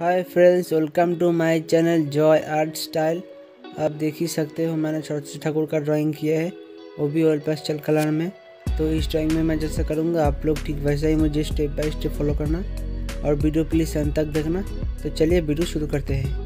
Hi friends, welcome to my channel Joy art style. आप देख ही सकते हो मैंने सरस्वती ठाकुर का ड्राइंग किया है, वो भी ऑयल पेस्टल कलर में। तो इस ड्राइंग में मैं जैसा करूँगा आप लोग ठीक वैसा ही मुझे स्टेप बाय स्टेप फॉलो करना और वीडियो प्लीज अंत तक देखना। तो चलिए वीडियो शुरू करते हैं।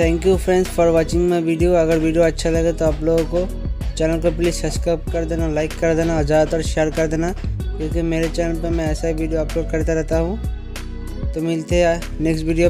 Thank you friends for watching my video. अगर वीडियो अच्छा लगे तो आप लोगों को चैनल को प्लीज़ सब्सक्राइब कर देना, लाइक कर देना और ज़्यादातर शेयर कर देना, क्योंकि मेरे चैनल पर मैं ऐसा वीडियो अपलोड करता रहता हूँ। तो मिलते हैं नेक्स्ट वीडियो।